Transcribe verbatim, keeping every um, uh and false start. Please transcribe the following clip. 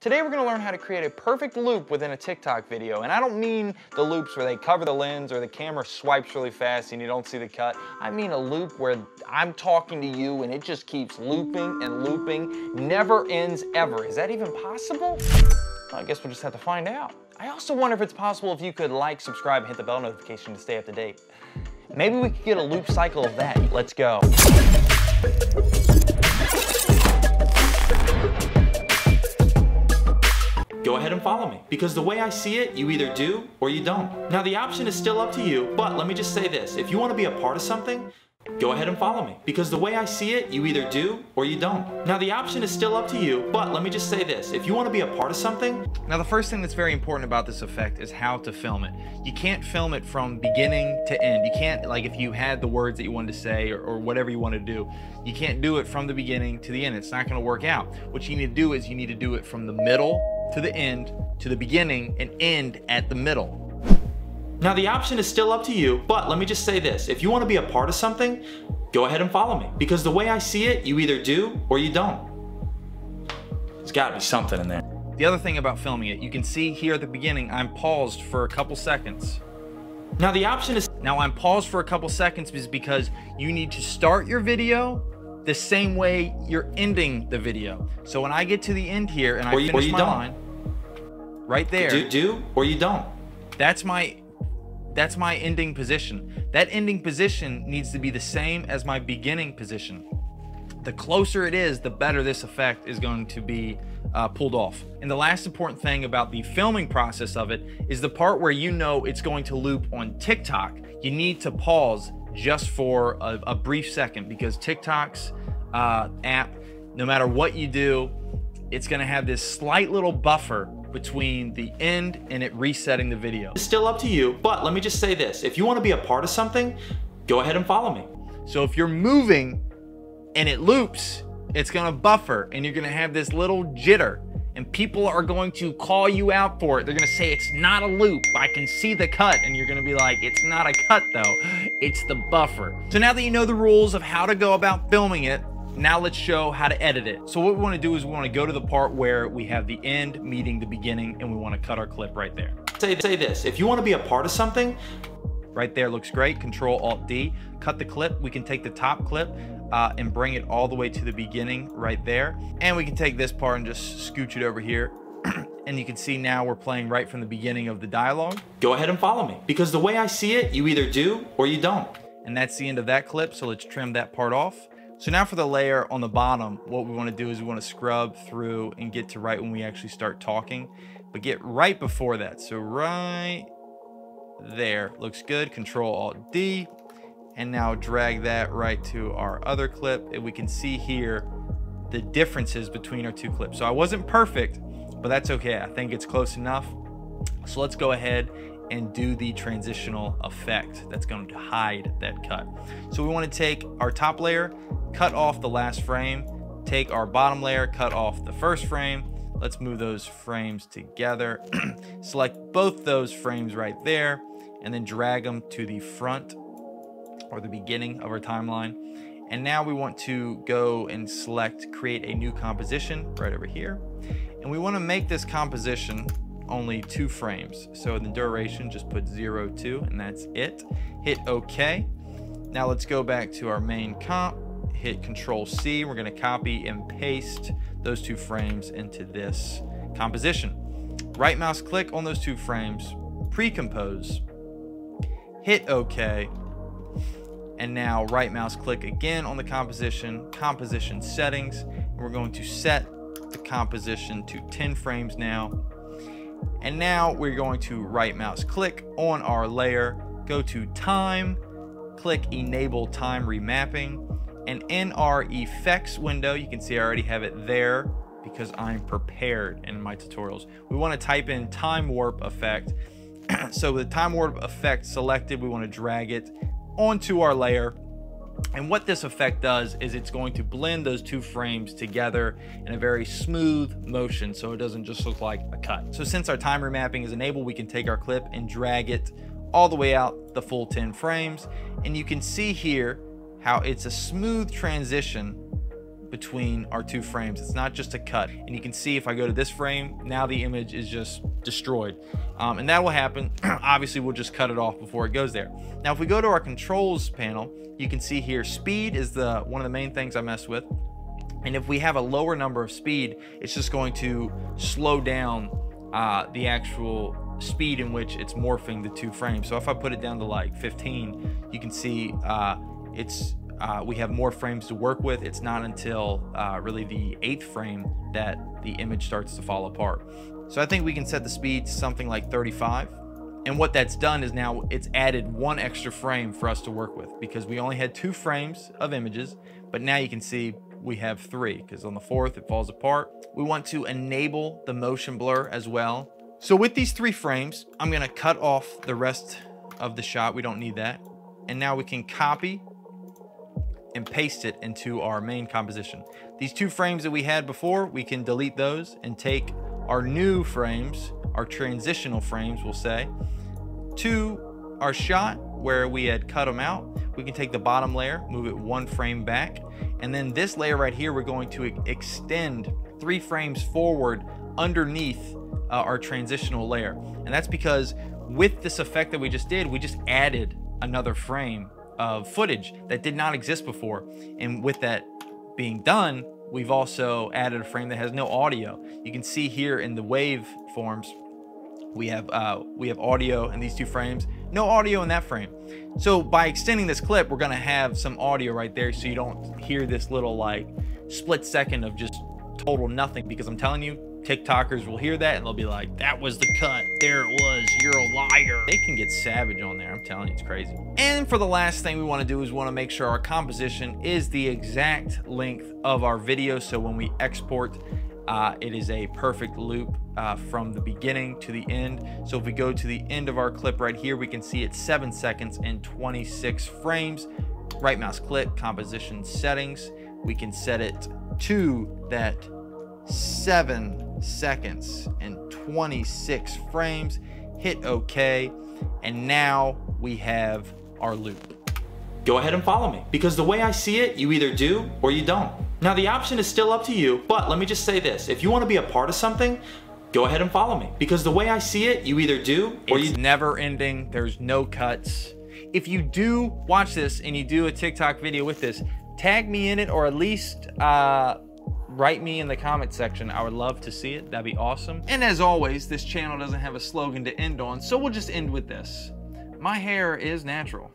Today we're going to learn how to create a perfect loop within a TikTok video, and I don't mean the loops where they cover the lens or the camera swipes really fast and you don't see the cut. I mean a loop where I'm talking to you and it just keeps looping and looping, never ends ever. Is that even possible? Well, I guess we'll just have to find out. I also wonder if it's possible if you could like, subscribe, and hit the bell notification to stay up to date. Maybe we could get a loop cycle of that. Let's go. Go ahead and follow me, because the way I see it, you either do or you don't. Now the option is still up to you, but let me just say this, if you want to be a part of something, go ahead and follow me, because the way I see it, you either do or you don't. Now the option is still up to you, but let me just say this, if you want to be a part of something. Now the first thing that's very important about this effect is how to film it. You can't film it from beginning to end. You can't, like if you had the words that you wanted to say or, or whatever you want to do, you can't do it from the beginning to the end. It's not going to work out. What you need to do is you need to do it from the middle to the end, to the beginning, and end at the middle. Now the option is still up to you, but let me just say this, if you want to be a part of something, go ahead and follow me, because the way I see it, you either do or you don't. There's got to be something in there. The other thing about filming it, you can see here at the beginning, I'm paused for a couple seconds. Now the option is... Now I'm paused for a couple seconds is because you need to start your video the same way you're ending the video. So when I get to the end here and I finish my line, right there. Do, do or you don't. That's my, that's my ending position. That ending position needs to be the same as my beginning position. The closer it is, the better this effect is going to be uh, pulled off. And the last important thing about the filming process of it is the part where you know it's going to loop on TikTok. You need to pause just for a, a brief second, because TikTok's uh, app, no matter what you do, it's gonna have this slight little buffer between the end and it resetting the video. It's still up to you, but let me just say this. If you wanna be a part of something, go ahead and follow me. So if you're moving and it loops, it's gonna buffer and you're gonna have this little jitter, and people are going to call you out for it. They're gonna say, it's not a loop, I can see the cut. And you're gonna be like, it's not a cut though, it's the buffer. So now that you know the rules of how to go about filming it, now let's show how to edit it. So what we wanna do is we wanna go to the part where we have the end meeting the beginning, and we wanna cut our clip right there. Say, say this, if you wanna be a part of something, right there looks great, Control Alt D, cut the clip. We can take the top clip uh, and bring it all the way to the beginning right there. And we can take this part and just scooch it over here. And you can see now we're playing right from the beginning of the dialogue. Go ahead and follow me, because the way I see it, you either do or you don't. And that's the end of that clip, so let's trim that part off. So now for the layer on the bottom, what we wanna do is we wanna scrub through and get to right when we actually start talking, but get right before that. So right there, looks good, Control Alt D, and now drag that right to our other clip, and we can see here the differences between our two clips. So I wasn't perfect, but that's okay, I think it's close enough. So let's go ahead and do the transitional effect that's going to hide that cut. So we want to take our top layer, cut off the last frame, take our bottom layer, cut off the first frame. Let's move those frames together. Select both those frames right there, and then drag them to the front or the beginning of our timeline. And now we want to go and select create a new composition right over here. And we want to make this composition only two frames. So in the duration, just put zero, two, and that's it. Hit okay. Now let's go back to our main comp, hit Control C. We're gonna copy and paste those two frames into this composition. Right mouse click on those two frames, pre-compose, hit okay. And now right mouse click again on the composition, composition settings. And we're going to set the composition to ten frames now. And now we're going to right mouse click on our layer, go to time, click enable time remapping, and in our effects window, you can see I already have it there because I'm prepared in my tutorials. We want to type in time warp effect. So with the time warp effect selected, we want to drag it onto our layer. And what this effect does is it's going to blend those two frames together in a very smooth motion, so it doesn't just look like a cut. So since our time remapping is enabled, we can take our clip and drag it all the way out the full ten frames. And you can see here how it's a smooth transition between our two frames. It's not just a cut. And you can see if I go to this frame, now the image is just destroyed. Um, and that will happen. Obviously, we'll just cut it off before it goes there. Now, if we go to our controls panel, you can see here, speed is the one of the main things I mess with. And if we have a lower number of speed, it's just going to slow down uh, the actual speed in which it's morphing the two frames. So if I put it down to like fifteen, you can see uh, it's uh, we have more frames to work with. It's not until uh, really the eighth frame that the image starts to fall apart. So I think we can set the speed to something like thirty-five. And what that's done is now it's added one extra frame for us to work with, because we only had two frames of images, but now you can see we have three, because on the fourth it falls apart. We want to enable the motion blur as well. So with these three frames, I'm gonna cut off the rest of the shot. We don't need that. And now we can copy and paste it into our main composition. These two frames that we had before, we can delete those and take our new frames, our transitional frames, we'll say, to our shot where we had cut them out. We can take the bottom layer, move it one frame back. And then this layer right here, we're going to extend three frames forward underneath uh, our transitional layer. And that's because with this effect that we just did, we just added another frame of footage that did not exist before. And with that being done, we've also added a frame that has no audio. You can see here in the wave forms, we have uh, we have audio in these two frames, no audio in that frame. So by extending this clip, we're gonna have some audio right there, so you don't hear this little like split second of just total nothing, because I'm telling you, TikTokers will hear that and they'll be like, that was the cut, there it was, you're a liar. They can get savage on there, I'm telling you, it's crazy. And for the last thing we wanna do is wanna make sure our composition is the exact length of our video, so when we export, Uh, it is a perfect loop uh, from the beginning to the end. So if we go to the end of our clip right here, we can see it's seven seconds and twenty-six frames. Right mouse click, composition settings. We can set it to that seven seconds and twenty-six frames. Hit OK. And now we have our loop. Go ahead and follow me, because the way I see it, you either do or you don't. Now the option is still up to you, but let me just say this. If you want to be a part of something, go ahead and follow me, because the way I see it, you either do or it's you- It's never ending, there's no cuts. If you do watch this and you do a TikTok video with this, tag me in it, or at least uh, write me in the comment section. I would love to see it, that'd be awesome. And as always, this channel doesn't have a slogan to end on, so we'll just end with this. My hair is natural.